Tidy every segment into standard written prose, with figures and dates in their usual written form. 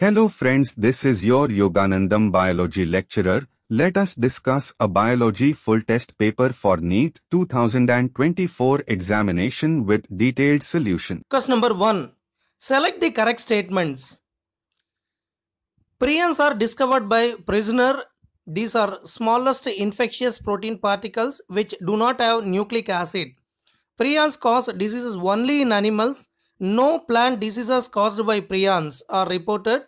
Hello friends, this is your Yoganandam biology lecturer. Let us discuss a biology full test paper for NEET 2024 examination with detailed solution. Question number 1. Select the correct statements. Prions are discovered by Prusiner. These are smallest infectious protein particles which do not have nucleic acid. Prions cause diseases only in animals. No plant diseases caused by prions are reported,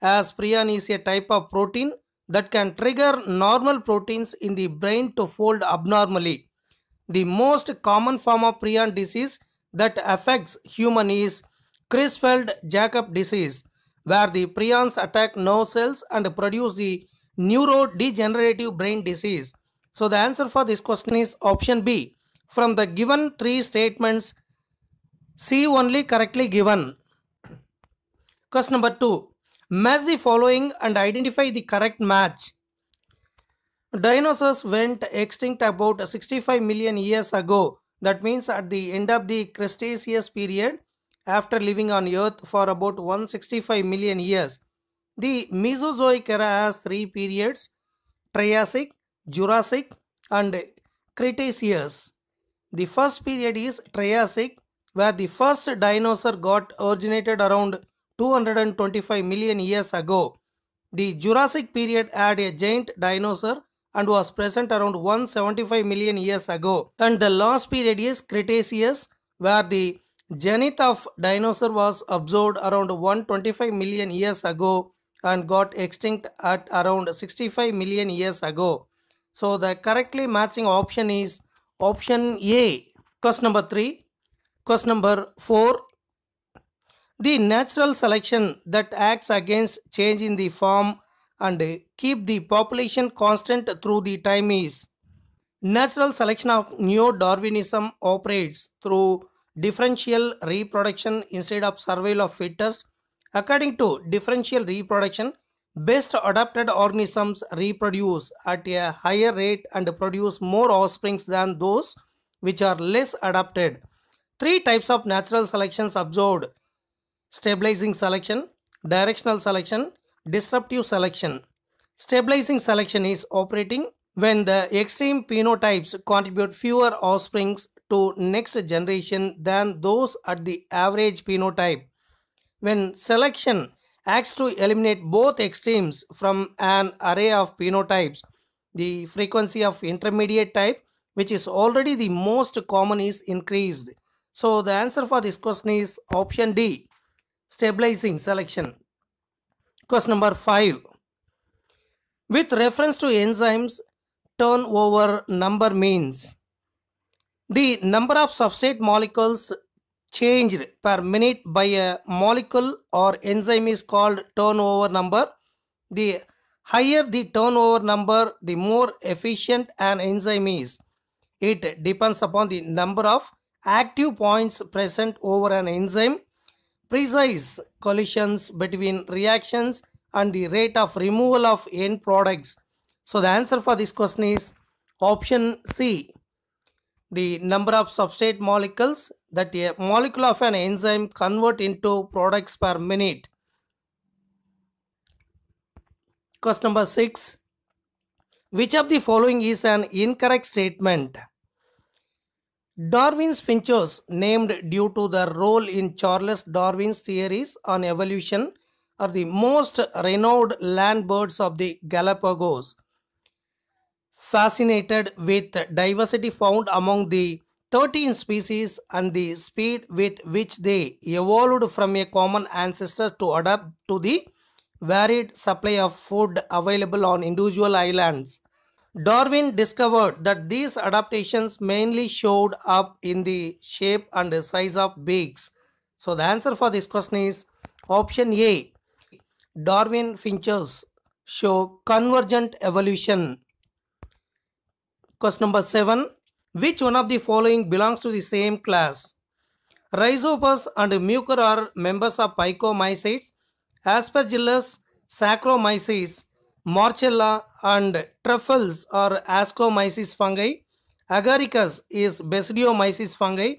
as prion is a type of protein that can trigger normal proteins in the brain to fold abnormally. The most common form of prion disease that affects human is Creutzfeldt-Jakob disease, where the prions attack nerve cells and produce the neurodegenerative brain disease. So the answer for this question is option B. From the given three statements, C only correctly given. Question number 2. Match the following and identify the correct match. Dinosaurs went extinct about 65 million years ago. That means at the end of the Cretaceous period, after living on Earth for about 165 million years. The Mesozoic era has three periods: Triassic, Jurassic and Cretaceous. The first period is Triassic, where the first dinosaur got originated around 225 million years ago. The Jurassic period had a giant dinosaur and was present around 175 million years ago. And the last period is Cretaceous, where the zenith of dinosaur was observed around 125 million years ago and got extinct at around 65 million years ago. So the correctly matching option is option A. Question number 3. Question number 4. The natural selection that acts against change in the form and keep the population constant through the time is. Natural selection of neo-Darwinism operates through differential reproduction instead of survival of fittest. According to differential reproduction, best adapted organisms reproduce at a higher rate and produce more offspring than those which are less adapted. Three types of natural selections observed: stabilizing selection, directional selection, disruptive selection. Stabilizing selection is operating when the extreme phenotypes contribute fewer offspring to next generation than those at the average phenotype. When selection acts to eliminate both extremes from an array of phenotypes, the frequency of intermediate type, which is already the most common, is increased. So the answer for this question is option D, stabilizing selection. Question number 5. With reference to enzymes, turnover number means the number of substrate molecules changed per minute by a molecule or enzyme is called turnover number. The higher the turnover number, the more efficient an enzyme is. It depends upon the number of active points present over an enzyme, precise collisions between reactions and the rate of removal of end products. So the answer for this question is option C. The number of substrate molecules that a molecule of an enzyme convert into products per minute. Question number 6. Which of the following is an incorrect statement? Darwin's finches, named due to their role in Charles Darwin's theories on evolution, are the most renowned land birds of the Galapagos. Fascinated with diversity found among the 13 species and the speed with which they evolved from a common ancestor to adapt to the varied supply of food available on individual islands, Darwin discovered that these adaptations mainly showed up in the shape and the size of beaks. So the answer for this question is option A. Darwin finches show convergent evolution. Question number 7. Which one of the following belongs to the same class? Rhizopus and Mucor are members of Picomycetes, Aspergillus, Saccharomyces, Morchella and truffles are Ascomycetes fungi. Agaricus is Basidiomycetes fungi.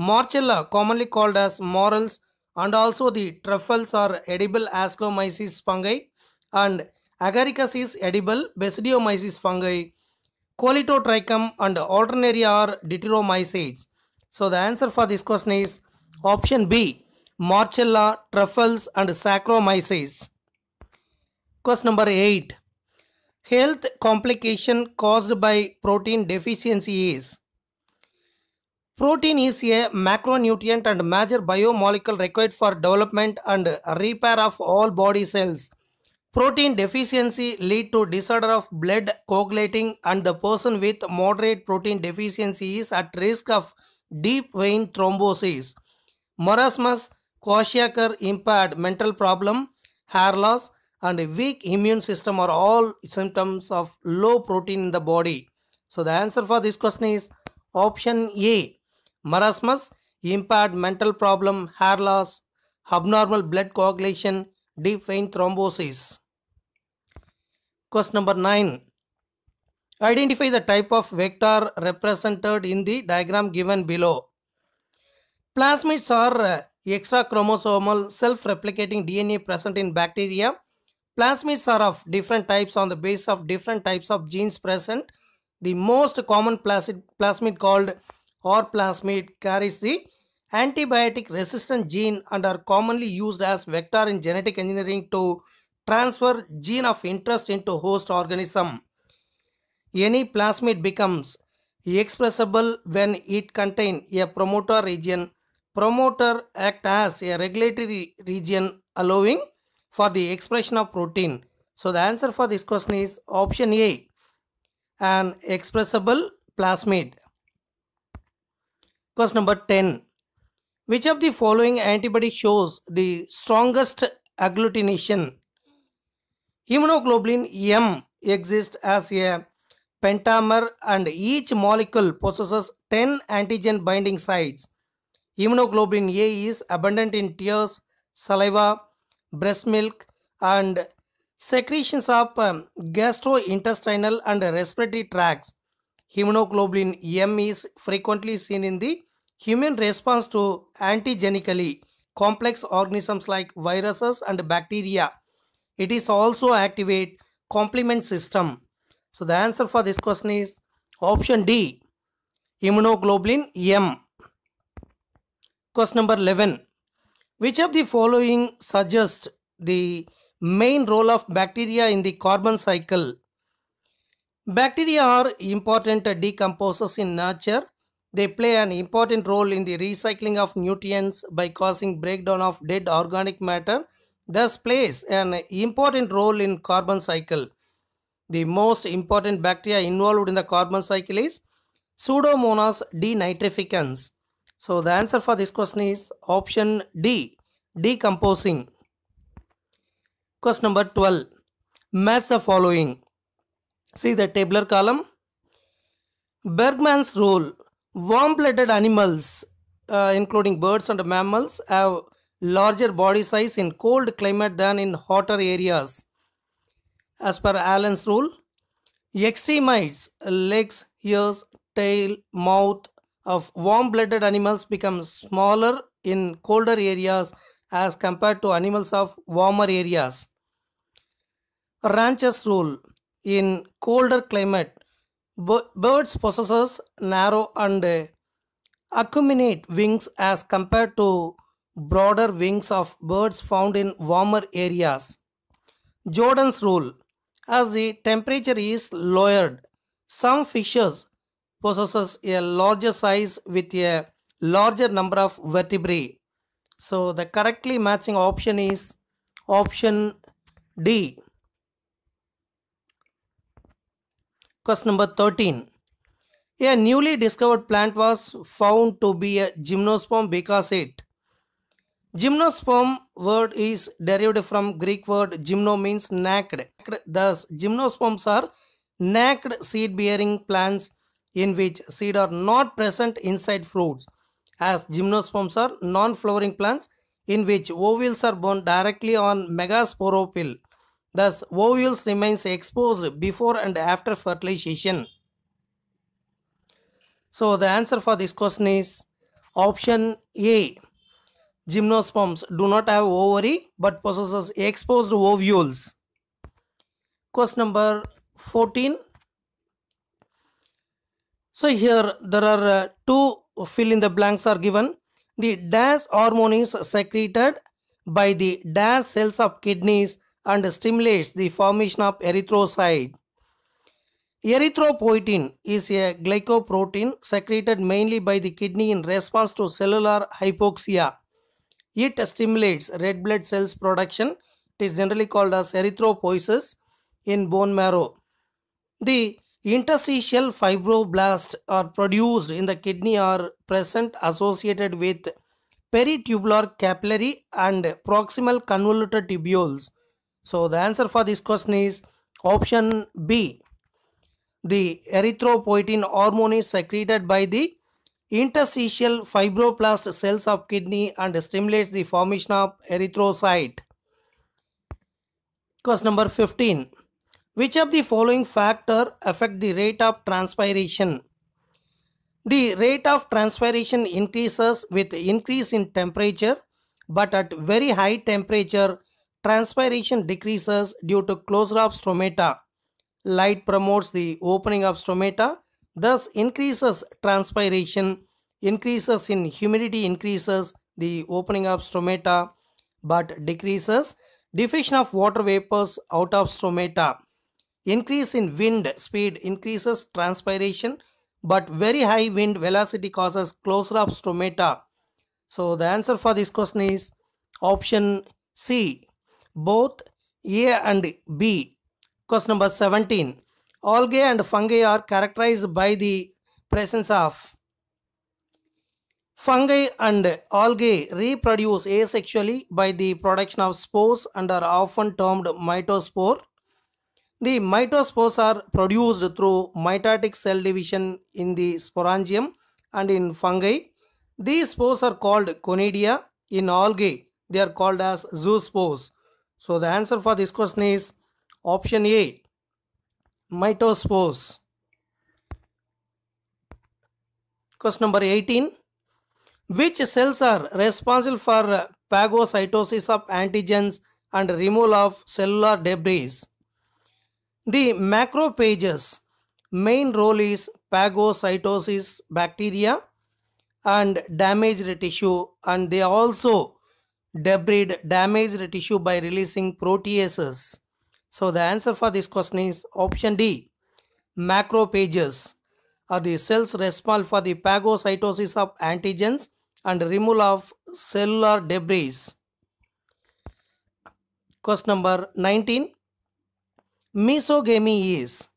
Morchella, commonly called as morels, and also the truffles are edible Ascomycetes fungi, and Agaricus is edible Basidiomycetes fungi. Colitotrichum and Alternaria are deuteromycetes. So the answer for this question is option B, Morchella, truffles and Saccharomyces. Question number 8. Health complication caused by protein deficiency is. Protein is a macronutrient and major biomolecule required for development and repair of all body cells. Protein deficiency leads to disorder of blood coagulating, and the person with moderate protein deficiency is at risk of deep vein thrombosis, marasmus, kwashiorkor, impaired mental problem, hair loss, and a weak immune system are all symptoms of low protein in the body. So the answer for this question is option A, marasmus, impaired mental problem, hair loss, abnormal blood coagulation, deep vein thrombosis. Question number 9. Identify the type of vector represented in the diagram given below. Plasmids are extra chromosomal self-replicating DNA present in bacteria. Plasmids are of different types on the basis of different types of genes present. The most common plasmid called R plasmid carries the antibiotic resistant gene and are commonly used as vector in genetic engineering to transfer gene of interest into host organism. Any plasmid becomes expressible when it contains a promoter region. Promoter acts as a regulatory region allowing for the expression of protein. So the answer for this question is option A, an expressible plasmid. Question number 10. Which of the following antibody shows the strongest agglutination? Immunoglobulin M exists as a pentamer and each molecule possesses 10 antigen binding sites. Immunoglobulin A is abundant in tears, saliva, breast milk, and secretions of gastrointestinal and respiratory tracts. Immunoglobulin M is frequently seen in the human response to antigenically complex organisms like viruses and bacteria. It is also activate complement system. So the answer for this question is option D, immunoglobulin M. Question number 11. Which of the following suggests the main role of bacteria in the carbon cycle? Bacteria are important decomposers in nature. They play an important role in the recycling of nutrients by causing breakdown of dead organic matter, thus plays an important role in carbon cycle. The most important bacteria involved in the carbon cycle is Pseudomonas denitrificans. So the answer for this question is option D, decomposing. Question number 12. Match the following. See the tabular column. Bergmann's rule. Warm-blooded animals, including birds and mammals, have larger body size in cold climate than in hotter areas. As per Allen's rule, extremities, legs, ears, tail, mouth of warm-blooded animals become smaller in colder areas as compared to animals of warmer areas. Rancher's rule, in colder climate, birds possess narrow and acuminate wings as compared to broader wings of birds found in warmer areas. Jordan's rule, as the temperature is lowered, some fishes possess a larger size with a larger number of vertebrae. So the correctly matching option is option D. Question number 13. A newly discovered plant was found to be a gymnosperm because it. Gymnosperm word is derived from Greek word gymno means naked. Thus, gymnosperms are naked seed-bearing plants in which seed are not present inside fruits. As gymnosperms are non-flowering plants in which ovules are borne directly on megasporophyll. Thus, ovules remains exposed before and after fertilization. So, the answer for this question is option A, Gymnosperms do not have ovary but possesses exposed ovules. Question number 14. So here there are two fill in the blanks are given. The dash hormone is secreted by the dash cells of kidneys and stimulates the formation of erythrocyte. Erythropoietin is a glycoprotein secreted mainly by the kidney in response to cellular hypoxia. It stimulates red blood cells production. It is generally called as erythropoiesis in bone marrow. The interstitial fibroblasts are produced in the kidney are present associated with peritubular capillary and proximal convoluted tubules. So the answer for this question is option B. The erythropoietin hormone is secreted by the interstitial fibroblast cells of kidney and stimulates the formation of erythrocyte. Question number 15. Which of the following factor affect the rate of transpiration? The rate of transpiration increases with increase in temperature, but at very high temperature, transpiration decreases due to closure of stromata. Light promotes the opening of stromata, thus increases transpiration. Increases in humidity increases the opening of stromata, but decreases diffusion of water vapors out of stromata. Increase in wind speed increases transpiration, but very high wind velocity causes closure of stromata. So the answer for this question is option C, both A and B. Question number 17. Algae and fungi are characterized by the presence of. Fungi and algae reproduce asexually by the production of spores and are often termed mitospore. The mitospores are produced through mitotic cell division in the sporangium and in fungi. These spores are called conidia. In algae, they are called as zoospores. So the answer for this question is option A, mitospores. Question number 18. Which cells are responsible for phagocytosis of antigens and removal of cellular debris? The macrophages main role is phagocytosis bacteria and damaged tissue, and they also debride damaged tissue by releasing proteases. So the answer for this question is option D. Macrophages are the cells responsible for the phagocytosis of antigens and removal of cellular debris. Question number 19. Mesogamy is.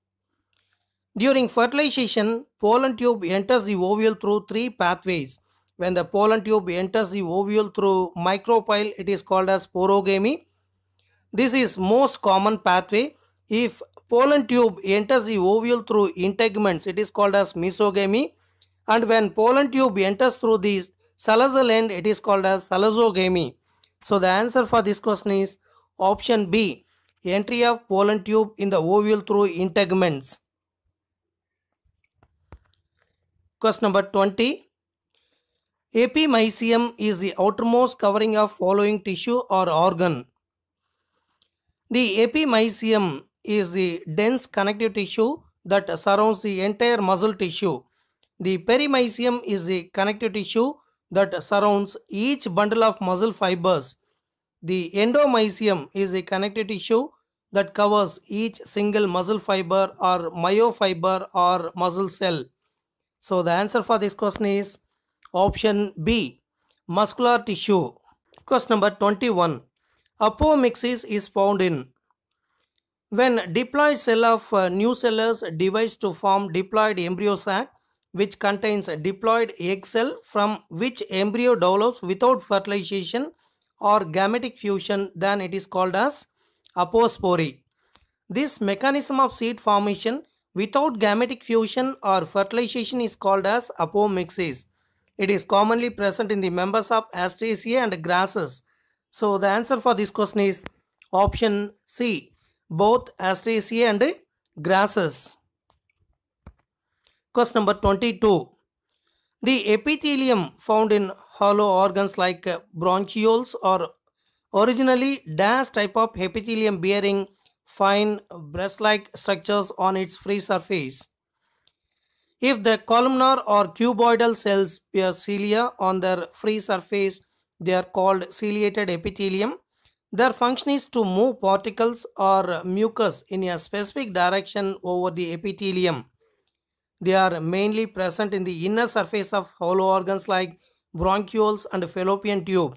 During fertilization, pollen tube enters the ovule through three pathways. When the pollen tube enters the ovule through micropyle, it is called as porogamy. This is most common pathway. If pollen tube enters the ovule through integuments, it is called as mesogamy. And when pollen tube enters through the salivary end, it is called as salivogamy. So the answer for this question is option B, entry of pollen tube in the ovule through integuments. Question number 20. Epimysium is the outermost covering of following tissue or organ. The epimysium is the dense connective tissue that surrounds the entire muscle tissue. The perimysium is the connective tissue that surrounds each bundle of muscle fibers. The endomysium is the connective tissue that covers each single muscle fiber or myofiber or muscle cell. So the answer for this question is option B, muscular tissue. Question number 21. Apomixis is found in. When diploid cell of new cellars divides to form diploid embryo sac, which contains a diploid egg cell from which embryo develops without fertilization or gametic fusion, then it is called as apospory. This mechanism of seed formation without gametic fusion or fertilization is called as apomixis. It is commonly present in the members of Astaceae and grasses. So the answer for this question is option C, both Astaceae and grasses. Question number 22. The epithelium found in hollow organs like bronchioles are originally dash type of epithelium bearing fine breast-like structures on its free surface. If the columnar or cuboidal cells bear cilia on their free surface, they are called ciliated epithelium. Their function is to move particles or mucus in a specific direction over the epithelium. They are mainly present in the inner surface of hollow organs like bronchioles and fallopian tube.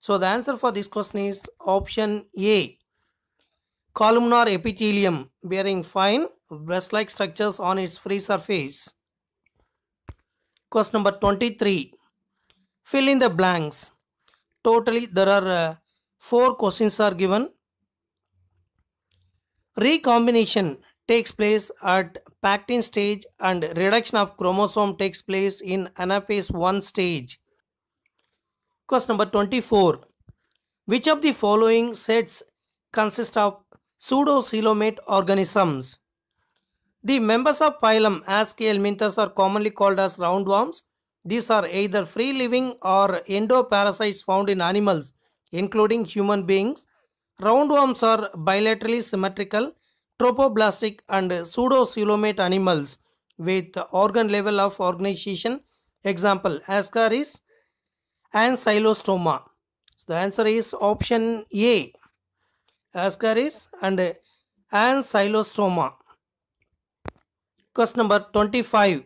So the answer for this question is option A. Columnar epithelium bearing fine breast-like structures on its free surface. Question number 23. Fill in the blanks. Totally there are 4 questions are given. Recombination takes place at pactin stage and reduction of chromosome takes place in anaphase 1 stage. Question number 24. Which of the following sets consist of pseudocoelomate organisms? The members of phylum Aschelminthes are commonly called as roundworms. These are either free-living or endoparasites found in animals, including human beings. Roundworms are bilaterally symmetrical, tropoblastic and pseudocoelomate animals with organ level of organization. Example, Ascaris, Ancylostoma. So the answer is option A, Ascaris and Ancylostoma. Question number 25.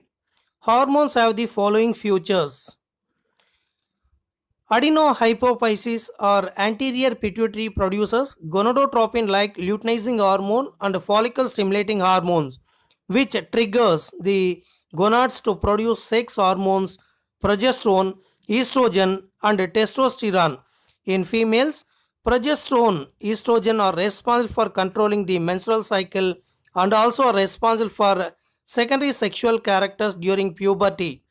Hormones have the following features. Adenohypophysis or anterior pituitary produces gonadotropin-like luteinizing hormone and follicle-stimulating hormones, which triggers the gonads to produce sex hormones, progesterone, estrogen and testosterone. In females, progesterone, estrogen are responsible for controlling the menstrual cycle and also are responsible for secondary sexual characters during puberty.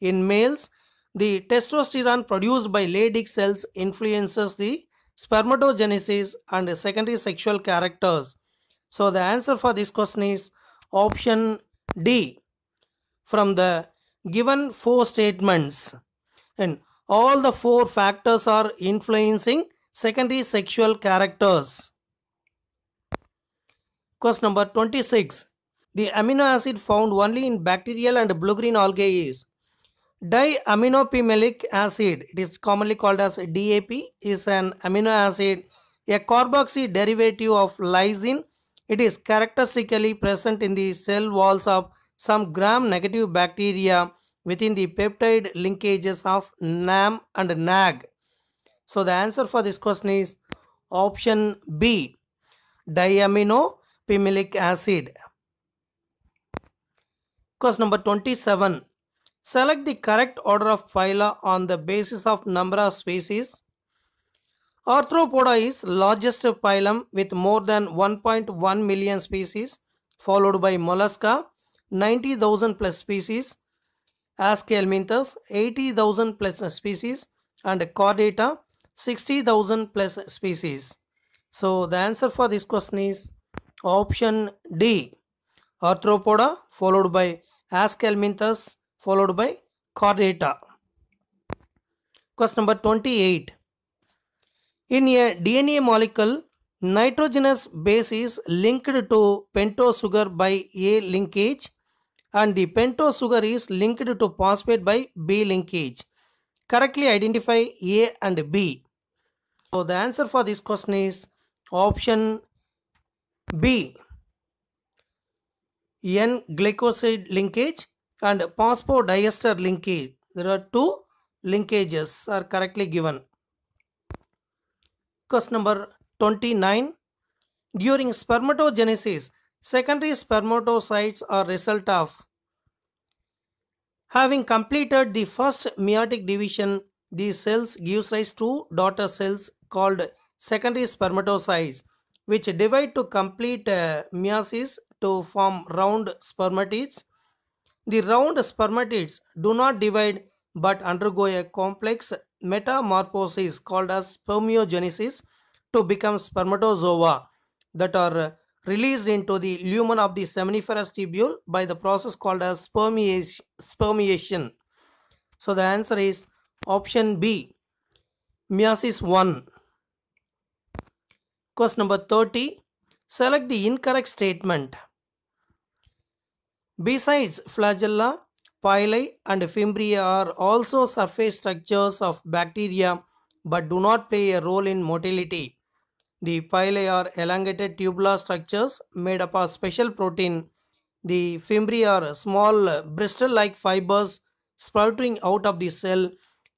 In males, the testosterone produced by Leydig cells influences the spermatogenesis and secondary sexual characters. So the answer for this question is option D. From the given 4 statements, and all the 4 factors are influencing secondary sexual characters. Question number 26. The amino acid found only in bacterial and blue-green algae is diaminopimelic acid. It is commonly called as DAP. Is an amino acid, a carboxy derivative of lysine. It is characteristically present in the cell walls of some gram-negative bacteria within the peptide linkages of NAM and NAG. So the answer for this question is option B, diaminopimelic acid. Question number 27. Select the correct order of phyla on the basis of number of species. Arthropoda is largest phylum with more than 1.1 million species, followed by Mollusca, 90,000 plus species, Aschelminthes, 80,000 plus species and Chordata, 60,000 plus species. So the answer for this question is option D, Arthropoda followed by Aschelminthes followed by Chordata. Question number 28. In a DNA molecule, nitrogenous base is linked to pentose sugar by A linkage, and the pentose sugar is linked to phosphate by B linkage. Correctly identify A and B. So the answer for this question is option B, N-glycoside linkage and phosphodiester linkage. There are 2 linkages are correctly given. Question number 29. During spermatogenesis, secondary spermatocytes are result of having completed the first meiotic division, these cells gives rise to daughter cells called secondary spermatocytes, which divide to complete meiosis to form round spermatids. The round spermatids do not divide but undergo a complex metamorphosis called as spermiogenesis to become spermatozoa that are released into the lumen of the seminiferous tubule by the process called as spermiation. So the answer is Option B, meiosis 1. Question number 30. Select the incorrect statement. Besides flagella, pili and fimbria are also surface structures of bacteria but do not play a role in motility. The pili are elongated tubular structures made up of special protein. The fimbria are small bristle-like fibers sprouting out of the cell.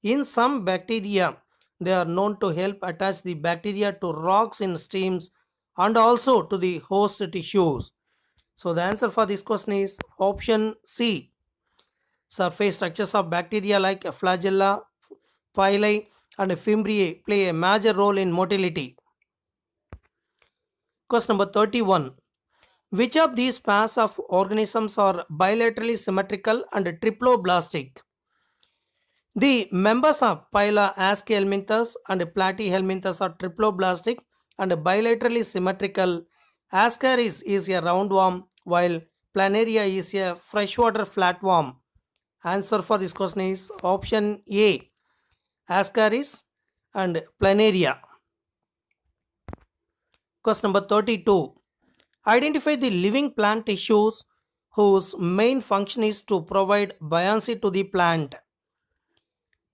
In some bacteria, they are known to help attach the bacteria to rocks in streams and also to the host tissues. So the answer for this question is option C. Surface structures of bacteria like flagella, pili and fimbriae play a major role in motility. Question number 31. Which of these pairs of organisms are bilaterally symmetrical and triploblastic? The members of pila Aschelminthes and Platyhelminthes are triploblastic and bilaterally symmetrical. Ascaris is a roundworm while Planaria is a freshwater flatworm. Answer for this question is option A, Ascaris and Planaria. Question number 32. Identify the living plant tissues whose main function is to provide buoyancy to the plant.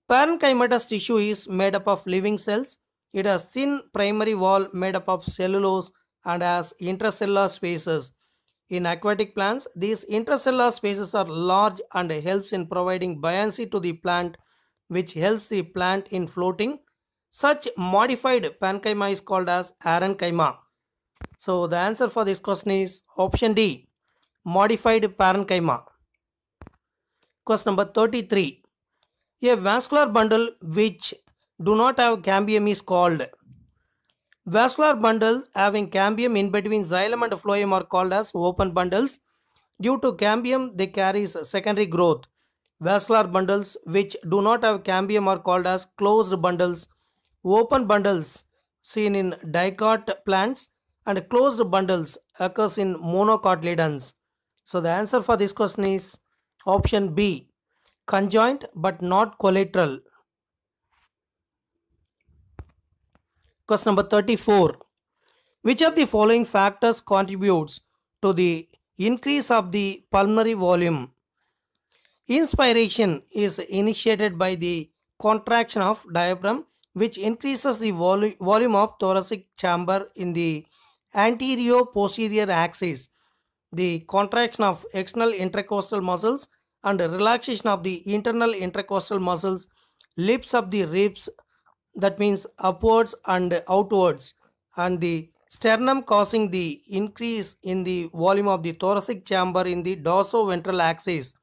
Parenchymatous tissue is made up of living cells. It has thin primary wall made up of cellulose and has intracellular spaces. In aquatic plants, these intracellular spaces are large and helps in providing buoyancy to the plant, which helps the plant in floating. Such modified parenchyma is called as parenchyma. So the answer for this question is option D, modified parenchyma. Question number 33. A vascular bundle which do not have cambium is called. Vascular bundles having cambium in between xylem and phloem are called as open bundles. Due to cambium, they carry secondary growth. Vascular bundles which do not have cambium are called as closed bundles. Open bundles seen in dicot plants and closed bundles occurs in monocotyledons. So the answer for this question is option B, conjoined but not collateral. Question number 34. Which of the following factors contributes to the increase of the pulmonary volume? Inspiration is initiated by the contraction of diaphragm, which increases the volume of thoracic chamber in the anterior-posterior axis. The contraction of external intercostal muscles and relaxation of the internal intercostal muscles lifts up the ribs, that means upwards and outwards, and the sternum, causing the increase in the volume of the thoracic chamber in the dorsoventral axis.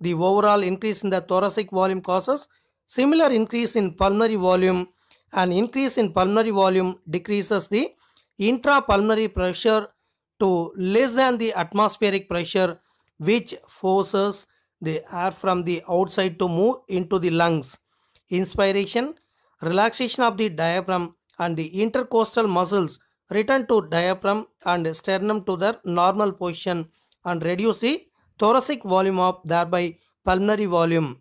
The overall increase in the thoracic volume causes similar increase in pulmonary volume. An increase in pulmonary volume decreases the intrapulmonary pressure to less than the atmospheric pressure, which forces the air from the outside to move into the lungs. Inspiration, relaxation of the diaphragm and the intercostal muscles return to diaphragm and sternum to their normal position and reduce the thoracic volume of thereby pulmonary volume.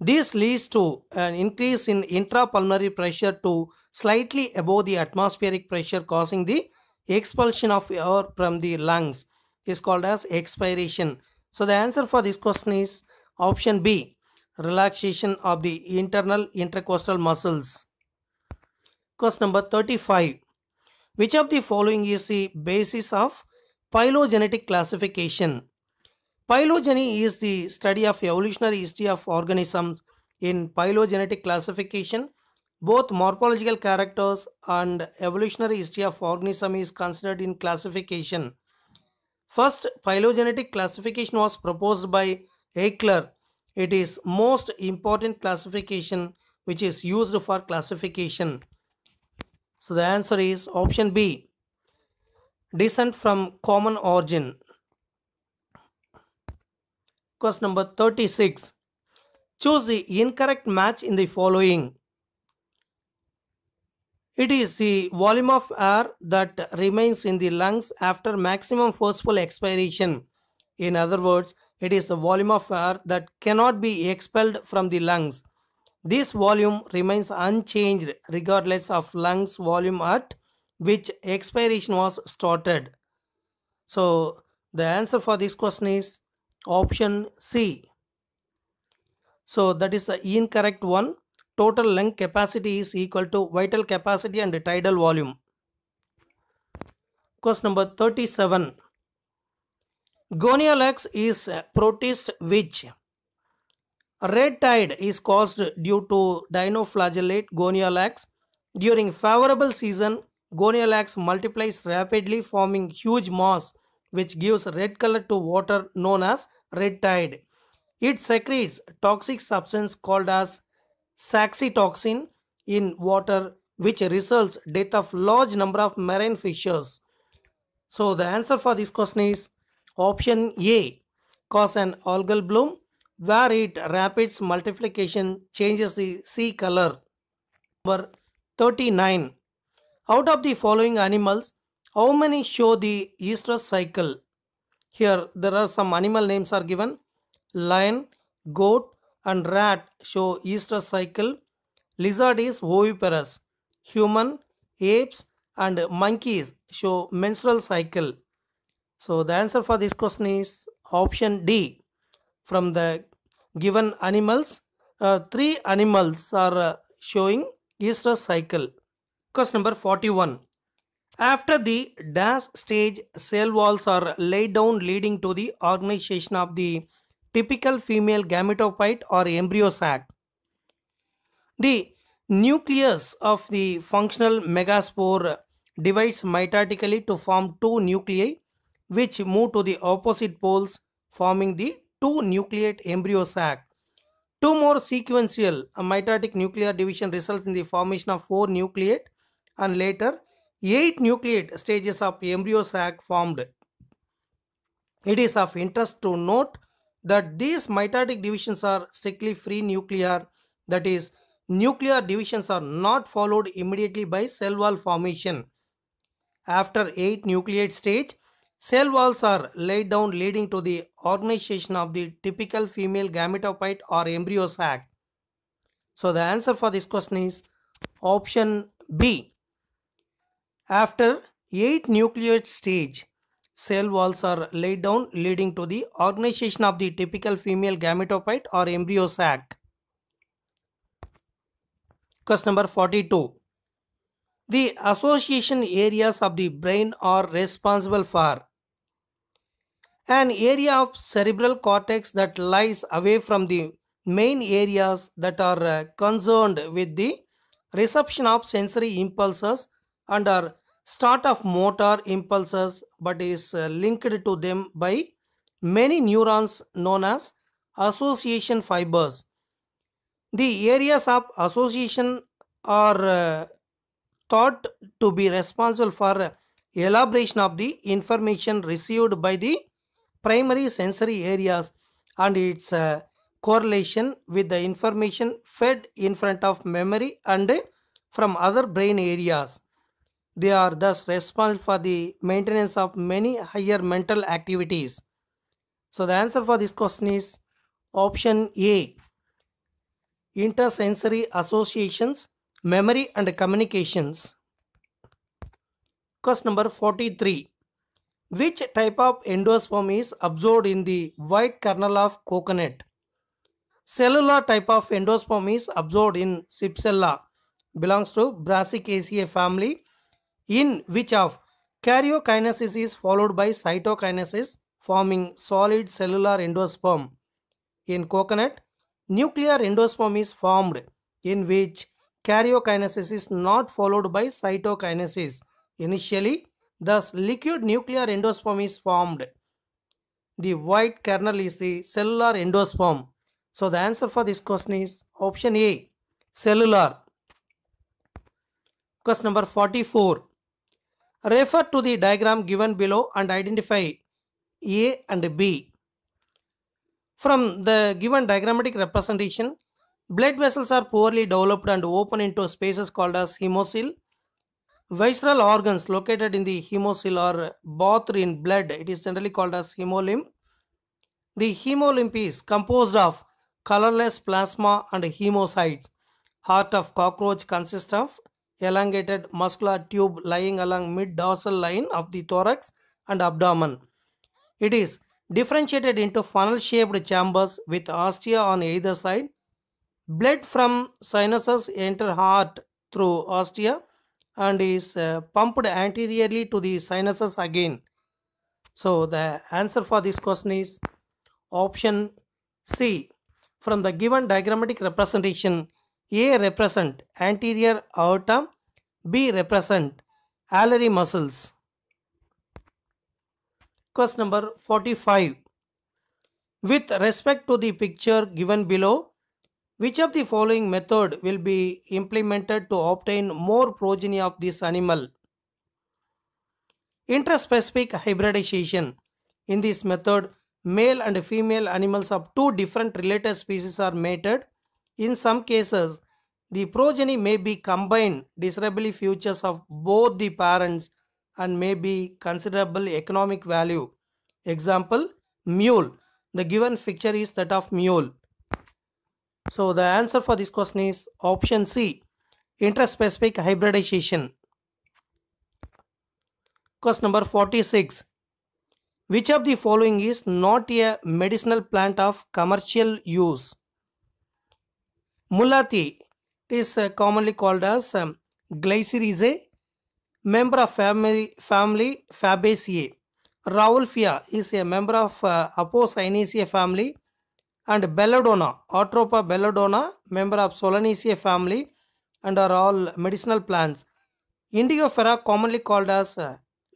This leads to an increase in intrapulmonary pressure to slightly above the atmospheric pressure, causing the expulsion of air from the lungs. Is called as expiration. So the answer for this question is option B, relaxation of the internal intercostal muscles. Question number 35. Which of the following is the basis of phylogenetic classification? Phylogeny is the study of evolutionary history of organisms. In phylogenetic classification, both morphological characters and evolutionary history of organism is considered in classification. First, phylogenetic classification was proposed by Eichler. It is most important classification which is used for classification. So the answer is option B, descent from common origin. Question number 36. Choose the incorrect match in the following. It is the volume of air that remains in the lungs after maximum forceful expiration. In other words, It is the volume of air that cannot be expelled from the lungs. This volume remains unchanged regardless of lungs volume at which expiration was started. So the answer for this question is option C. So that is the incorrect one. Total lung capacity is equal to vital capacity and tidal volume. Question number 37. Gonyaulax is a protist which? Red tide is caused due to dinoflagellate Gonyaulax. During favorable season, Gonyaulax multiplies rapidly, forming huge mass which gives red color to water known as red tide. It secretes toxic substance called as saxitoxin in water, which results death of large number of marine fishes. So the answer for this question is option A. Cause an algal bloom where it rapid multiplication changes the sea color. Number 39. Out of the following animals, how many show the estrus cycle? Here there are some animal names are given. Lion, goat and rat show estrus cycle. Lizard is oviparous. Human, apes and monkeys show menstrual cycle. So the answer for this question is option D. From the given animals, 3 animals are showing estrus cycle. Question number 41. After the dash stage, cell walls are laid down leading to the organization of the typical female gametophyte or embryo sac. The nucleus of the functional megaspore divides mitotically to form 2 nuclei which move to the opposite poles, forming the 2 nucleate embryo sac. 2 more sequential mitotic nuclear division results in the formation of 4 nucleate and later 8 nucleate stages of embryo sac formed. It is of interest to note that these mitotic divisions are strictly free nuclear, that is, nuclear divisions are not followed immediately by cell wall formation. After 8 nucleate stage, cell walls are laid down leading to the organization of the typical female gametophyte or embryo sac. So the answer for this question is option B. After 8 nucleate stage, cell walls are laid down leading to the organization of the typical female gametophyte or embryo sac. Question number 42. The association areas of the brain are responsible for an area of cerebral cortex that lies away from the main areas that are concerned with the reception of sensory impulses and are start of motor impulses but is linked to them by many neurons known as association fibers. The areas of association are thought to be responsible for elaboration of the information received by the primary sensory areas and its correlation with the information fed in front of memory and from other brain areas. They are thus responsible for the maintenance of many higher mental activities. So the answer for this question is option A. Intersensory associations, memory and communications. Question number 43. Which type of endosperm is absorbed in the white kernel of coconut? Cellular type of endosperm is absorbed in Cypsella, belongs to Brassicaceae family, in which of karyokinesis is followed by cytokinesis, forming solid cellular endosperm. In coconut, nuclear endosperm is formed, in which karyokinesis is not followed by cytokinesis initially, thus liquid nuclear endosperm is formed. The white kernel is the cellular endosperm. So the answer for this question is option A, cellular. Question number 44. Refer to the diagram given below and identify A and B. From the given diagrammatic representation, blood vessels are poorly developed and open into spaces called as hemocele. Visceral organs located in the hemocele are bathed in blood. It is generally called as hemolymph. The hemolymph is composed of colorless plasma and hemocytes. Heart of cockroach consists of elongated muscular tube lying along mid-dorsal line of the thorax and abdomen. It is differentiated into funnel-shaped chambers with ostia on either side. Blood from sinuses enters heart through ostia and is pumped anteriorly to the sinuses again. So the answer for this question is option C. From the given diagrammatic representation, A represent anterior aorta, B represent alveoli muscles. Question number 45. With respect to the picture given below, which of the following method will be implemented to obtain more progeny of this animal? Interspecific hybridization. In this method, male and female animals of two different related species are mated. In some cases, the progeny may be combined desirable features of both the parents and may be considerable economic value. Example, mule. The given picture is that of mule. So the answer for this question is option C, interspecific hybridization. Question number 46. Which of the following is not a medicinal plant of commercial use? Mullati is commonly called as Glycyrrhizae, member of family Fabaceae. Raulfia is a member of Apocynaceae family. And Belladonna, Arthropoda belladonna, member of Solanaceae family, and are all medicinal plants. Indigofera, commonly called as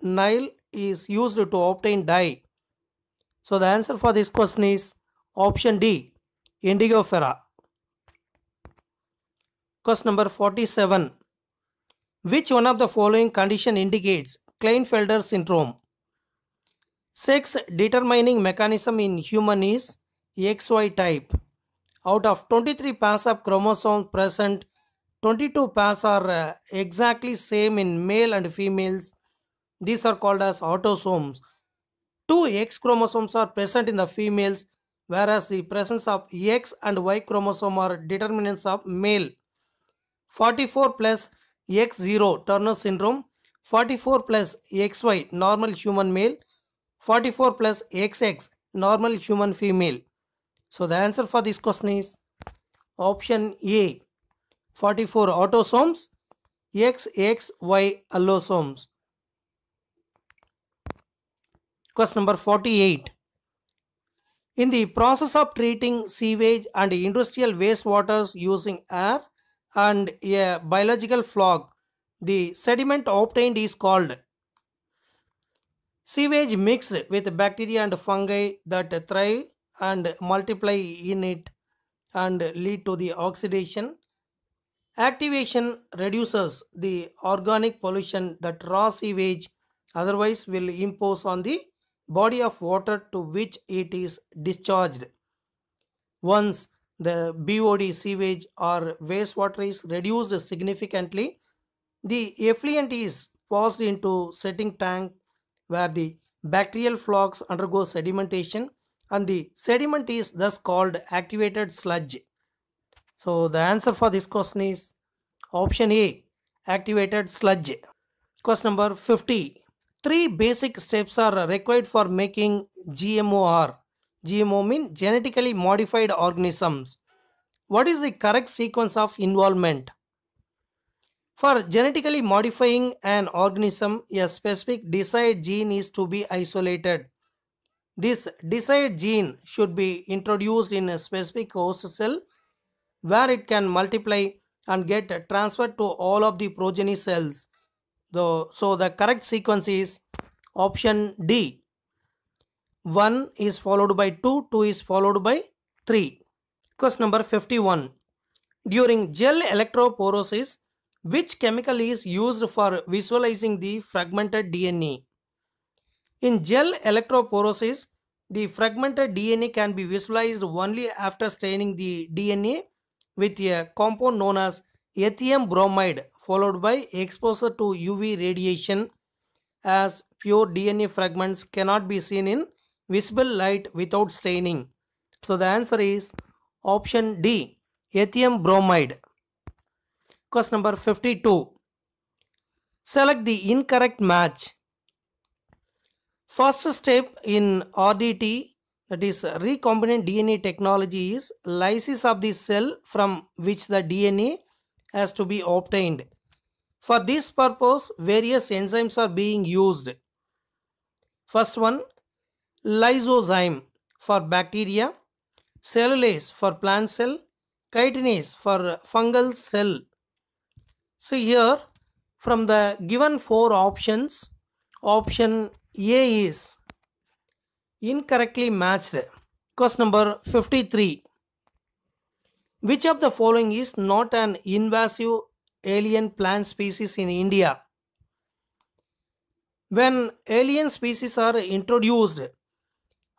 Nile, is used to obtain dye. So the answer for this question is option D, Indigofera. Question number 47. Which one of the following condition indicates Klinefelter syndrome? Sex determining mechanism in human is XY type. Out of 23 pairs of chromosomes present, 22 pairs are exactly same in male and females. These are called as autosomes. Two X chromosomes are present in the females, whereas the presence of X and Y chromosome are determinants of male. 44 plus X0 Turner syndrome, 44 plus XY normal human male, 44 plus XX normal human female. So the answer for this question is option A, 44 autosomes, XXY allosomes. Question number 48. In the process of treating sewage and industrial wastewaters using air and a biological flag, the sediment obtained is called sewage mixed with bacteria and fungi that thrive and multiply in it and lead to the oxidation. Activation reduces the organic pollution that raw sewage otherwise will impose on the body of water to which it is discharged. Once the BOD sewage or wastewater is reduced significantly, the effluent is passed into setting tank where the bacterial flocks undergo sedimentation, and the sediment is thus called activated sludge. So the answer for this question is option A, activated sludge. Question number 50. Three basic steps are required for making GMOR. GMO means genetically modified organisms. What is the correct sequence of involvement? For genetically modifying an organism, a specific desired gene is to be isolated. This desired gene should be introduced in a specific host cell where it can multiply and get transferred to all of the progeny cells. So the correct sequence is option D. 1 is followed by 2, 2 is followed by 3. Question number 51. During gel electrophoresis, which chemical is used for visualizing the fragmented DNA? In gel electrophoresis, the fragmented DNA can be visualized only after staining the DNA with a compound known as ethium bromide followed by exposure to UV radiation, as pure DNA fragments cannot be seen in visible light without staining? So the answer is option D, ethium bromide. Question number 52. Select the incorrect match. First step in RDT, that is recombinant DNA technology, is lysis of the cell from which the DNA has to be obtained. For this purpose, various enzymes are being used. First one, lysozyme for bacteria, cellulase for plant cell, chitinase for fungal cell. So here, from the given four options, option A is incorrectly matched. Question number 53. Which of the following is not an invasive alien plant species in India? When alien species are introduced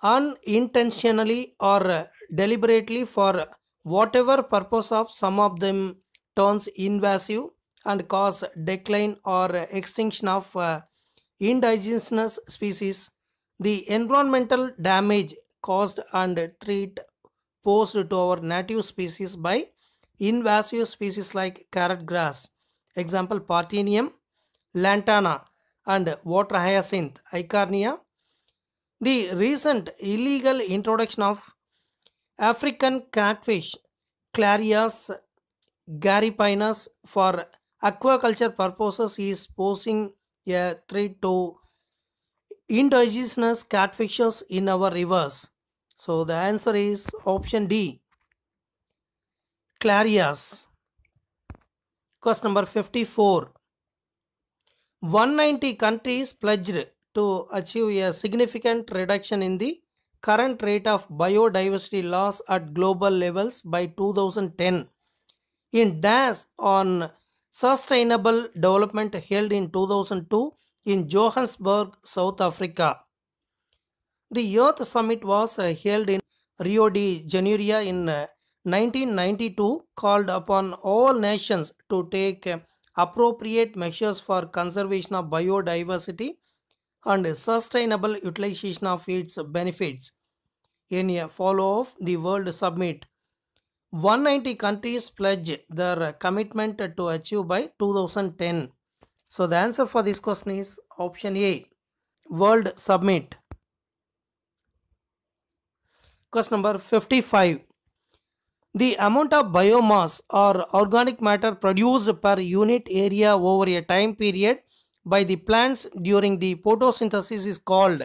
unintentionally or deliberately for whatever purpose, of some of them turns invasive and cause decline or extinction of indigenous species. The environmental damage caused and threat posed to our native species by invasive species like carrot grass, example Parthenium, Lantana, and water hyacinth, Icarnia. The recent illegal introduction of African catfish, Clarias garipinus, for aquaculture purposes is posing a threat to indigenous catfishes in our rivers. So the answer is option D, Clarias. Question number 54. 190 countries pledged to achieve a significant reduction in the current rate of biodiversity loss at global levels by 2010. In DAS on Sustainable Development held in 2002 in Johannesburg, South Africa. The Earth Summit was held in Rio de Janeiro in 1992, called upon all nations to take appropriate measures for conservation of biodiversity and sustainable utilization of its benefits. In a follow-up of the World Summit, 190 countries pledge their commitment to achieve by 2010. So the answer for this question is option A, World Summit. Question number 55. The amount of biomass or organic matter produced per unit area over a time period by the plants during the photosynthesis is called.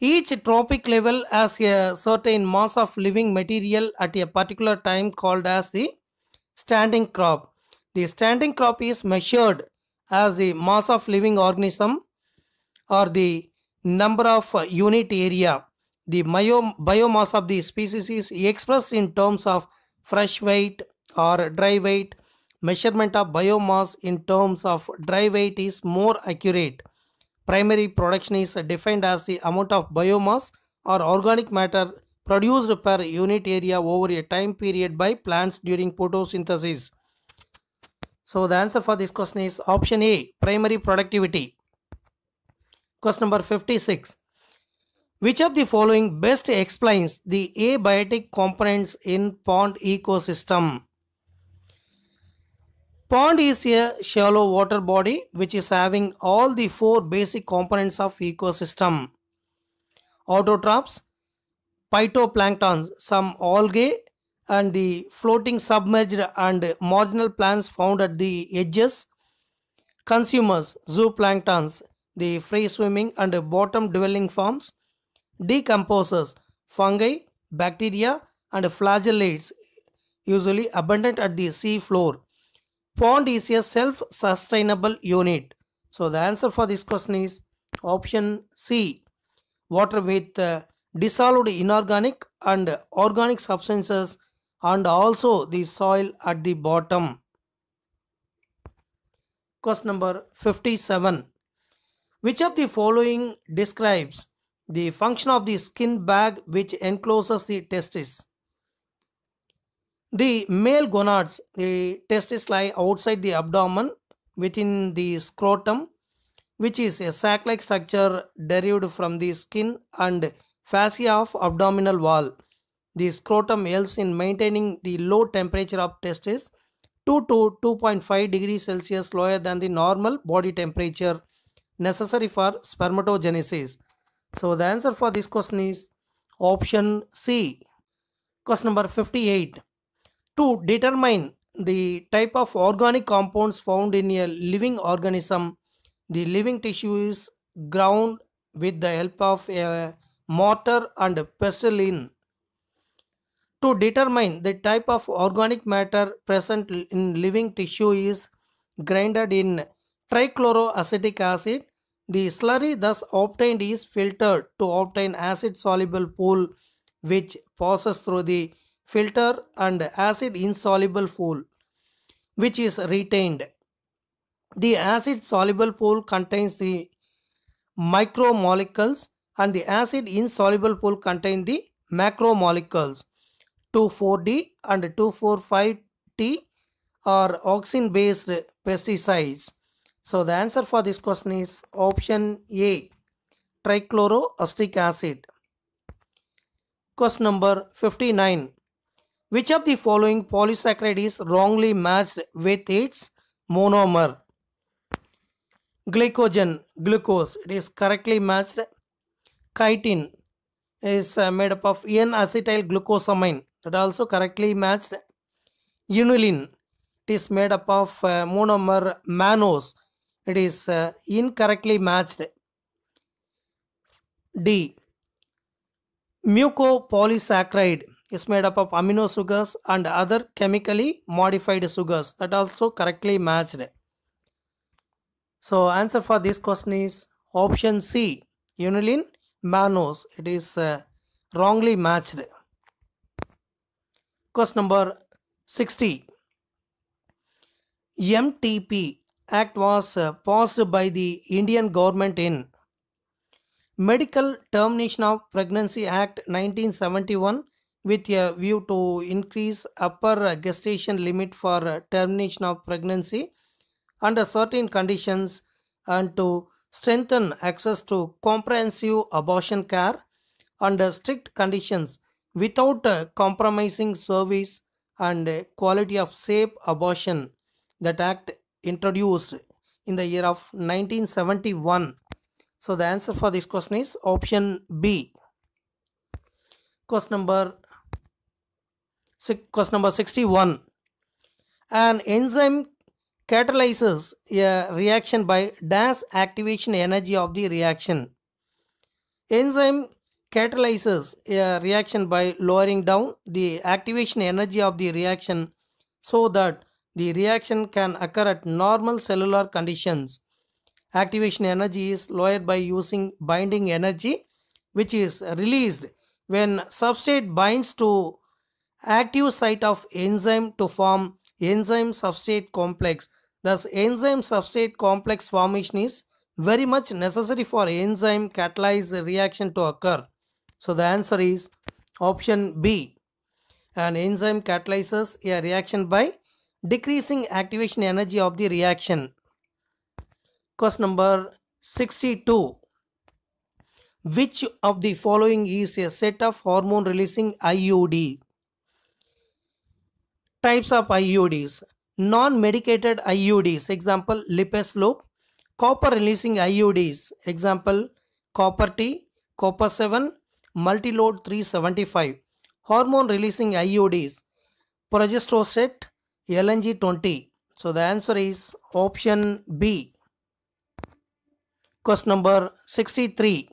Each trophic level has a certain mass of living material at a particular time called as the standing crop. The standing crop is measured as the mass of living organism or the number of unit area. The biomass of the species is expressed in terms of fresh weight or dry weight. Measurement of biomass in terms of dry weight is more accurate. Primary production is defined as the amount of biomass or organic matter produced per unit area over a time period by plants during photosynthesis. So the answer for this question is option A, primary productivity. Question number 56. Which of the following best explains the abiotic components in pond ecosystem? Pond is a shallow water body which is having all the four basic components of ecosystem. Autotrophs, phytoplankton, some algae, and the floating submerged and marginal plants found at the edges. Consumers, zooplanktons, the free swimming and bottom dwelling forms. Decomposers, fungi, bacteria, and flagellates, usually abundant at the sea floor. Pond is a self-sustainable unit. So the answer for this question is option C, water with dissolved inorganic and organic substances and also the soil at the bottom. Question number 57. Which of the following describes the function of the skin bag which encloses the testis? The male gonads, the testis, lie outside the abdomen within the scrotum. which is a sac-like structure derived from the skin and fascia of abdominal wall. The scrotum helps in maintaining the low temperature of testes, 2 to 2.5 degrees Celsius lower than the normal body temperature necessary for spermatogenesis. So the answer for this question is option C. Question number 58. To determine the type of organic compounds found in a living organism, the living tissue is ground with the help of a mortar and pestle. To determine the type of organic matter present in living tissue is grinded in trichloroacetic acid. The slurry thus obtained is filtered to obtain acid-soluble pool which passes through the filter and acid-insoluble pool which is retained. The acid-soluble pool contains the micromolecules and the acid-insoluble pool contains the macromolecules. 2,4-D and 2,4,5-T are auxin-based pesticides. So the answer for this question is option A, trichloroacetic acid. Question number 59. Which of the following polysaccharide is wrongly matched with its monomer? Glycogen, glucose, it is correctly matched. Chitin is made up of N-acetylglucosamine, that also correctly matched. Unilin, it is made up of monomer mannose. It is incorrectly matched. D. Mucopolysaccharide is made up of amino sugars and other chemically modified sugars, that also correctly matched. So answer for this question is option C, unilin mannose. It is wrongly matched. Question number 60. MTP Act was passed by the Indian government in Medical Termination of Pregnancy Act 1971 with a view to increase upper gestation limit for termination of pregnancy under certain conditions and to strengthen access to comprehensive abortion care under strict conditions without compromising service and quality of safe abortion. That act introduced in the year of 1971. So the answer for this question is option B. Question number 61. An enzyme catalyzes a reaction by dash activation energy of the reaction. Enzyme catalyzes a reaction by lowering down the activation energy of the reaction so that the reaction can occur at normal cellular conditions. Activation energy is lowered by using binding energy, which is released when substrate binds to active site of enzyme to form enzyme-substrate complex. Thus, enzyme-substrate complex formation is very much necessary for enzyme catalyzed reaction to occur. So the answer is option B. An enzyme catalyzes a reaction by decreasing activation energy of the reaction. Question number 62. Which of the following is a set of hormone releasing IUD? Types of IUDs. Non-medicated IUDs, example lipase loop. Copper releasing IUDs, example copper T, copper 7, multiload 375. Hormone releasing IUDs, progesterone, LNG 20. So the answer is option B. Question number 63.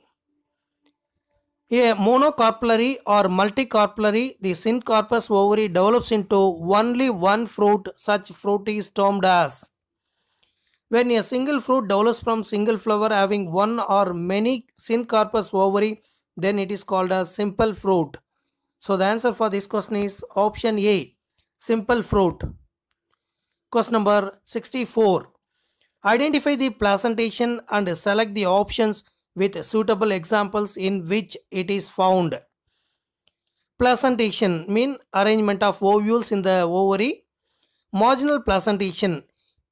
A monocorpulary or multicorpulary, the syncorpus ovary develops into only one fruit. Such fruit is termed as. When a single fruit develops from single flower having one or many syncorpus ovary, then it is called as simple fruit. So the answer for this question is option A, simple fruit. Question number 64. Identify the placentation and select the options with suitable examples in which it is found. Placentation means arrangement of ovules in the ovary. Marginal placentation,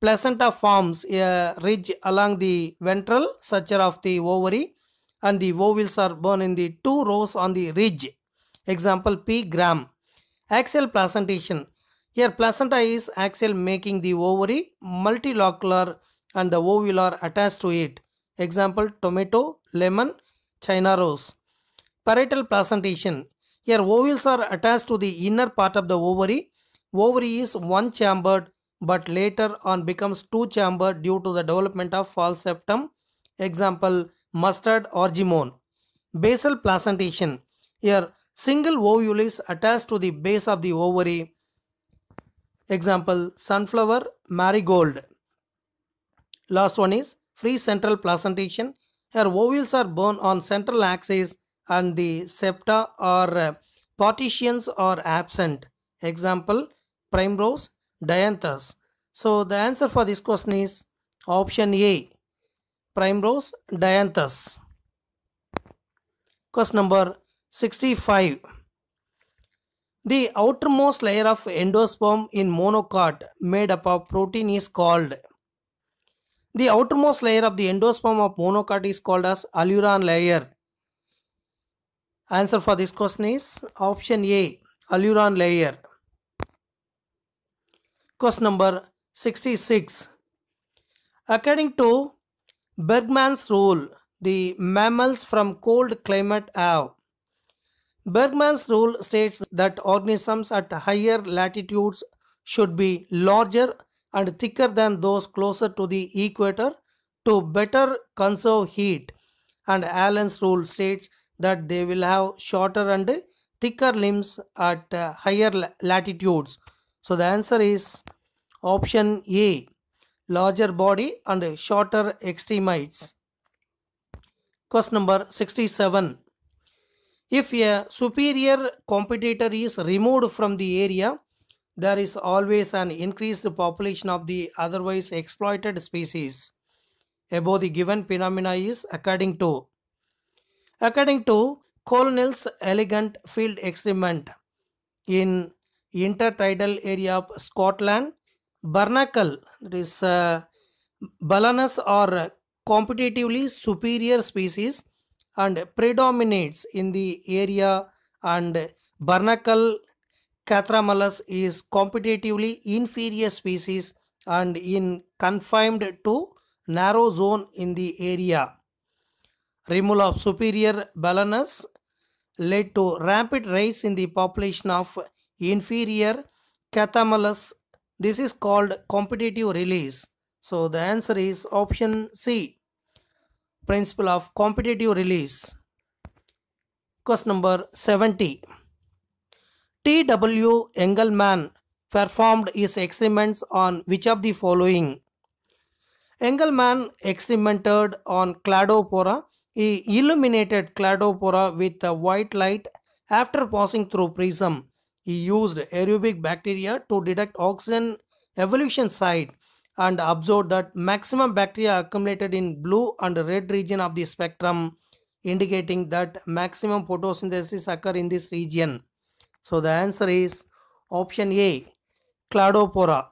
Placenta forms a ridge along the ventral suture of the ovary, and the ovules are borne in the two rows on the ridge. Example P. gram. Axial placentation. Here placenta is axial, making the ovary multilocular and the ovule are attached to it. Example tomato, lemon, China rose. Parietal placentation. Here ovules are attached to the inner part of the ovary. Ovary is one chambered but later on becomes two chambered due to the development of false septum. Example mustard, orgemon. Basal placentation. Here single ovule is attached to the base of the ovary. Example sunflower, marigold. Last one is free central placentation. Here ovules are borne on central axis and the septa or partitions are absent. Example primrose, dianthus. So the answer for this question is option A, primrose, dianthus. Question number 65. The outermost layer of endosperm in monocot made up of protein is called. The outermost layer of the endosperm of monocot is called as Aleurone layer. Answer for this question is option A, Aleurone layer. Question number 66. According to Bergmann's rule, the mammals from cold climate have. Bergmann's rule states that organisms at higher latitudes should be larger and thicker than those closer to the equator to better conserve heat, and Allen's rule states that they will have shorter and thicker limbs at higher latitudes. So the answer is option A, larger body and shorter extremities. Question number 67. If a superior competitor is removed from the area, there is always an increased population of the otherwise exploited species. Above the given phenomena is according to Colonel's elegant field experiment in intertidal area of Scotland, barnacle, that is Balanus, are competitively superior species and predominates in the area, and barnacle Chthamalus is competitively inferior species and in confined to narrow zone in the area. Removal of superior Balanus led to rapid rise in the population of inferior Chthamalus. This is called competitive release. So the answer is option C, principle of competitive release. Question number 70. T.W. Engelmann performed his experiments on which of the following? Engelmann experimented on Cladophora. He illuminated Cladophora with a white light after passing through prism. He used aerobic bacteria to detect oxygen evolution site and observed that maximum bacteria accumulated in blue and red region of the spectrum, indicating that maximum photosynthesis occur in this region. So the answer is option A, Cladophora.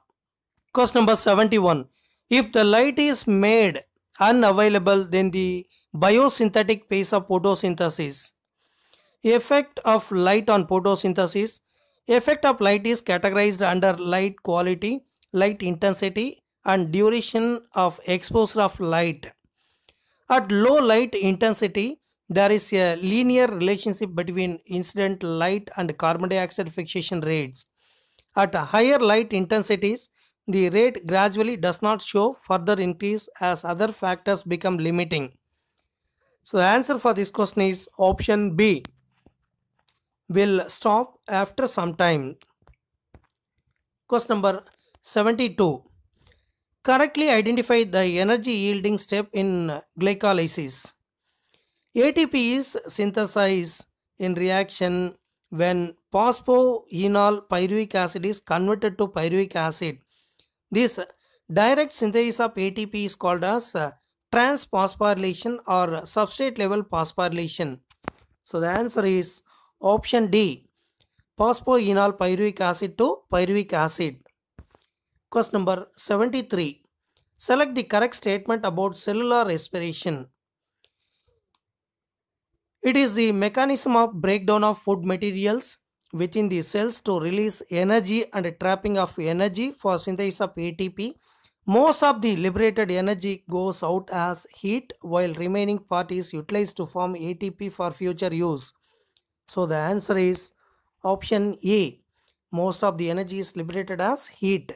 Question number 71. If the light is made unavailable, then the biosynthetic phase of photosynthesis. Effect of light on photosynthesis. Effect of light is categorized under light quality, light intensity, and duration of exposure of light. At low light intensity, there is a linear relationship between incident light and carbon dioxide fixation rates. At higher light intensities, the rate gradually does not show further increase as other factors become limiting. So the answer for this question is option B, will stop after some time. Question number 72. Correctly identify the energy yielding step in glycolysis. ATP is synthesized in reaction when phosphoenol pyruvic acid is converted to pyruvic acid. This direct synthesis of ATP is called as transphosphorylation or substrate level phosphorylation. So the answer is option D, phosphoenol pyruvic acid to pyruvic acid. Question number 73. Select the correct statement about cellular respiration. It is the mechanism of breakdown of food materials within the cells to release energy and trapping of energy for synthesis of ATP. Most of the liberated energy goes out as heat while remaining part is utilized to form ATP for future use. So the answer is option A. Most of the energy is liberated as heat.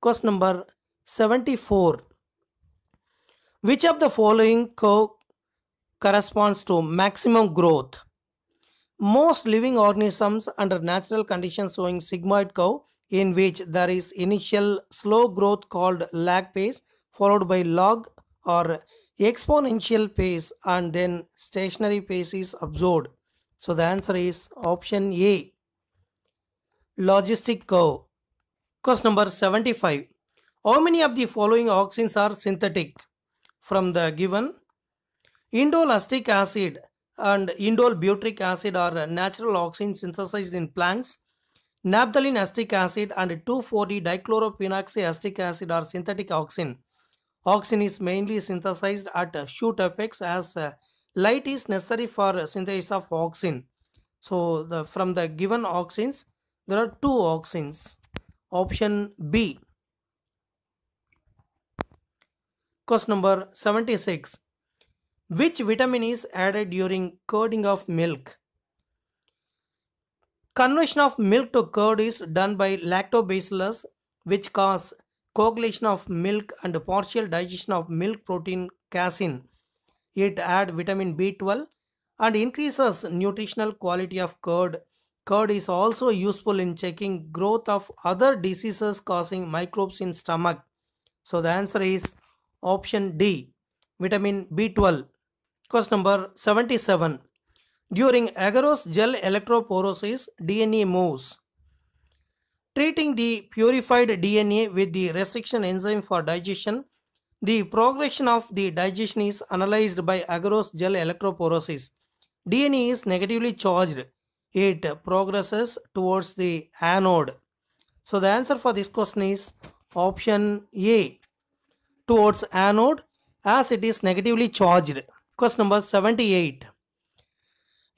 Question number 74. Which of the following curve corresponds to maximum growth? Most living organisms under natural conditions showing sigmoid curve in which there is initial slow growth called lag phase followed by log or exponential phase and then stationary phase is observed. So the answer is option A. Logistic curve. Question number 75. How many of the following auxins are synthetic? From the given, indole acetic acid and indole butyric acid are natural auxins synthesized in plants. Naphthalene acetic acid and 2,4-D-dichloropenoxy acetic acid are synthetic auxin. Auxin is mainly synthesized at shoot apex as light is necessary for synthesis of auxin. So from the given auxins, there are two auxins. Option B. Question number 76. Which vitamin is added during curding of milk? Conversion of milk to curd is done by lactobacillus, which cause coagulation of milk and partial digestion of milk protein casein. It adds vitamin B12 and increases nutritional quality of curd. Curd is also useful in checking growth of other diseases causing microbes in stomach. So the answer is option D, vitamin B12. Question number 77. During agarose gel electroporosis, DNA moves. Treating the purified DNA with the restriction enzyme for digestion, the progression of the digestion is analyzed by agarose gel electroporosis. DNA is negatively charged. It progresses towards the anode. So the answer for this question is option A, towards anode as it is negatively charged. Question number 78.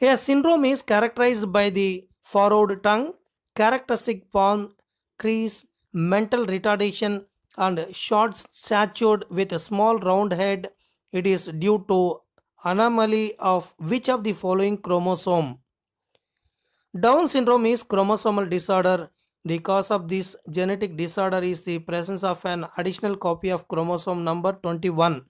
A syndrome is characterized by the furrowed tongue, characteristic palm crease, mental retardation and short statured with a small round head. It is due to anomaly of which of the following chromosome? Down syndrome is chromosomal disorder. The cause of this genetic disorder is the presence of an additional copy of chromosome number 21,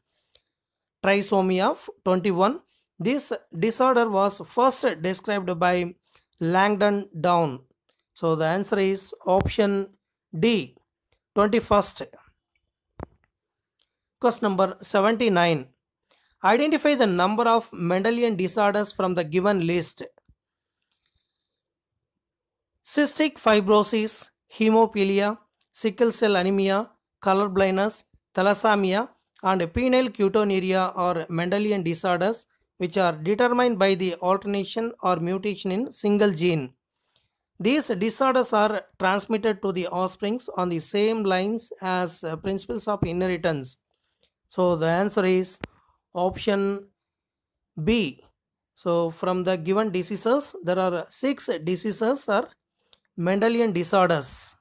trisomy of 21. This disorder was first described by Langdon Down. So the answer is option D, 21st. Question number 79. Identify the number of Mendelian disorders from the given list. Cystic fibrosis, hemophilia, sickle cell anemia, color blindness, thalassemia and penile ketonuria are Mendelian disorders which are determined by the alternation or mutation in single gene. These disorders are transmitted to the offspring on the same lines as principles of inheritance. So the answer is option B. So from the given diseases, there are 6 diseases are Mendelian disorders.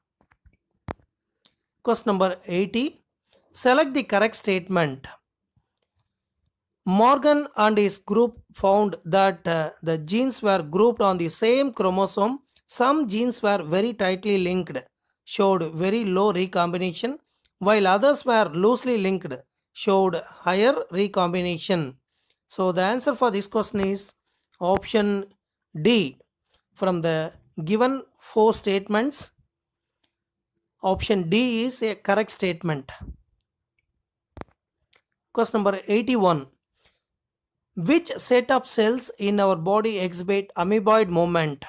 Question number 80. Select the correct statement. Morgan and his group found that the genes were grouped on the same chromosome. Some genes were very tightly linked, showed very low recombination, while others were loosely linked, showed higher recombination. So the answer for this question is option D. From the given 4 statements, option D is a correct statement. Question number 81. Which set of cells in our body exhibit amoeboid movement?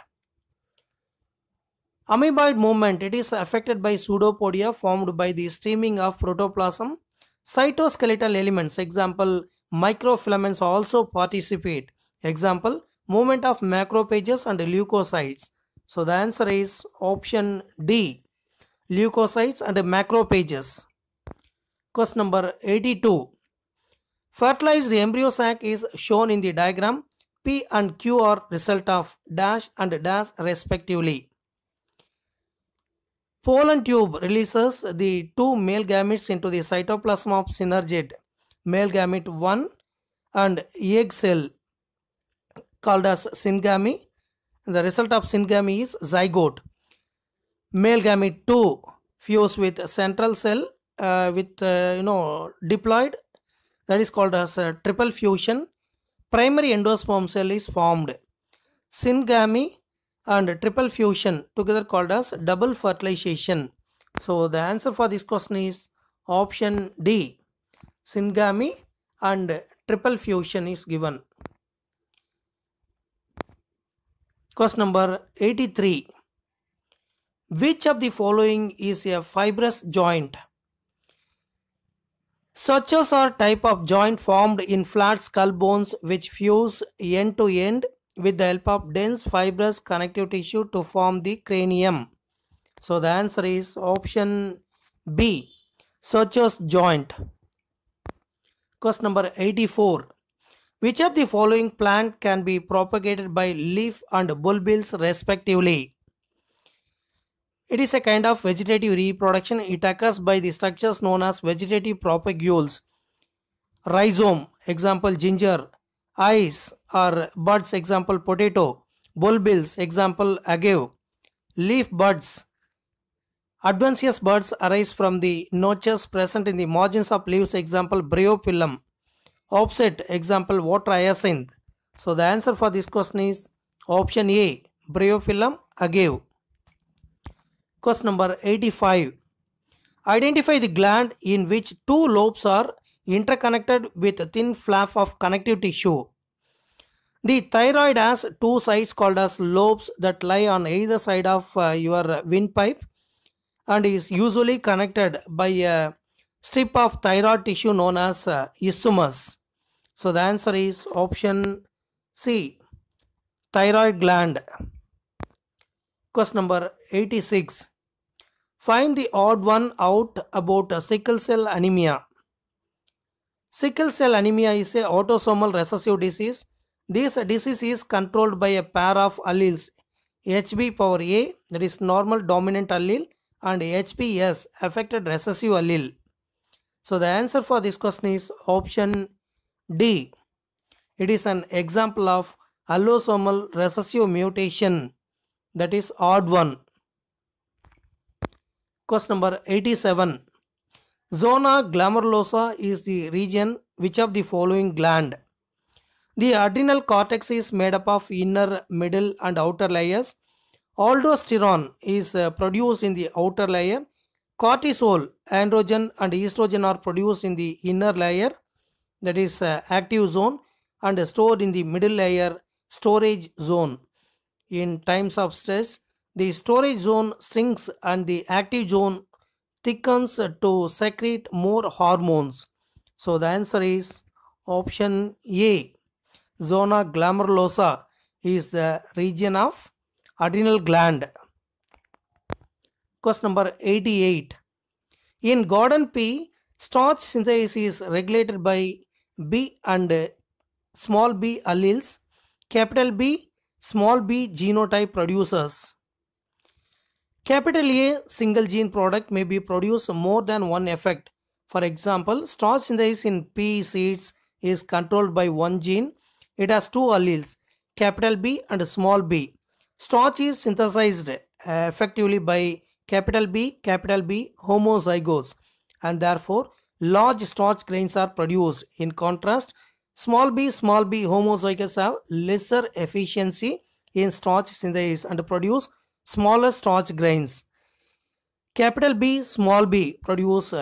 Amoeboid movement, it is affected by pseudopodia formed by the streaming of protoplasm. Cytoskeletal elements, example microfilaments, also participate, example movement of macrophages and leukocytes. So the answer is option D, leukocytes and macrophages. Question number 82. Fertilized embryo sac is shown in the diagram. P and Q are result of dash and dash respectively. Pollen tube releases the two male gametes into the cytoplasm of synergid, male gamete 1 and egg cell called as syngamy. The result of syngamy is zygote. Male gamete 2 fuse with central cell diploid, that is called as triple fusion. Primary endosperm cell is formed. Syngamy and triple fusion together called as double fertilization. So the answer for this question is option D. Syngamy and triple fusion is given. Question number 83. Which of the following is a fibrous joint? Sutures are type of joint formed in flat skull bones which fuse end to end with the help of dense fibrous connective tissue to form the cranium. So the answer is option B, sutures joint. Question number 84. Which of the following plant can be propagated by leaf and bulbils respectively? It is a kind of vegetative reproduction. It occurs by the structures known as vegetative propagules. Rhizome, example ginger. Eyes are buds, example potato. Bulbils, example agave. Leaf buds. Adventitious buds arise from the notches present in the margins of leaves, example bryophyllum. Offset, example water hyacinth. So the answer for this question is option A, bryophyllum agave. Question number 85. Identify the gland in which two lobes are interconnected with a thin flap of connective tissue. The thyroid has two sides called as lobes that lie on either side of your windpipe and is usually connected by a strip of thyroid tissue known as isthmus. So the answer is option C, thyroid gland. Question number 86. Find the odd one out about sickle cell anemia. Sickle cell anemia is an autosomal recessive disease. This disease is controlled by a pair of alleles, HBA, that is normal dominant allele, and HBS, affected recessive allele. So the answer for this question is option D. It is an example of allosomal recessive mutation, that is odd one. Question number 87. Zona glomerulosa is the region which of the following gland? The adrenal cortex is made up of inner, middle and outer layers. Aldosterone is produced in the outer layer. Cortisol, androgen and estrogen are produced in the inner layer, that is active zone, and stored in the middle layer, storage zone. In times of stress, the storage zone shrinks and the active zone thickens to secrete more hormones. So the answer is option A. Zona glomerulosa is the region of adrenal gland. Question number 88. In Gordon P, starch synthesis is regulated by B and small b alleles. Capital B, small b genotype produces. Capital A single gene product may be produced more than one effect. For example, starch synthesis in pea seeds is controlled by one gene. It has two alleles, capital B and small b. Starch is synthesized effectively by capital B homozygotes, and therefore large starch grains are produced. In contrast, small b homozygotes have lesser efficiency in starch synthesis and produce smaller starch grains. Capital B, small b produce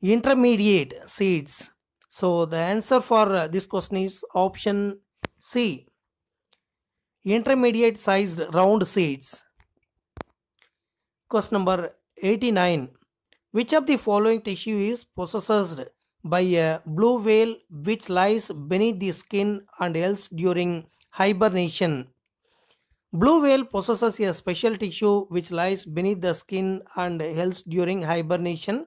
intermediate seeds. So the answer for this question is option C, intermediate sized round seeds. Question number 89. Which of the following tissue is possessed by a blue whale which lies beneath the skin and else during hibernation? Blue whale possesses a special tissue which lies beneath the skin and else during hibernation.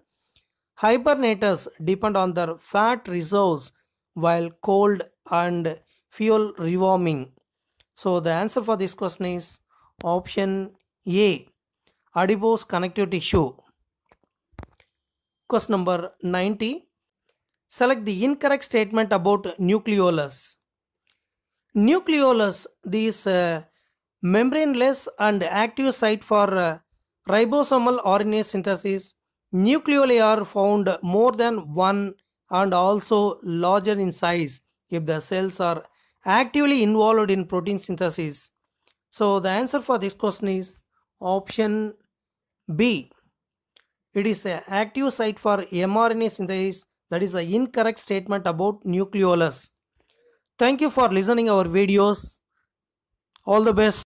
Hibernators depend on their fat reserves while cold and fuel rewarming. So the answer for this question is option A, adipose connective tissue. Question number 90. Select the incorrect statement about nucleolus. Nucleolus is membraneless and active site for ribosomal RNA synthesis. Nucleoli are found more than one and also larger in size if the cells are actively involved in protein synthesis. So the answer for this question is option B. It is an active site for mRNA synthesis. That is an incorrect statement about nucleolus. Thank you for listening our videos. All the best.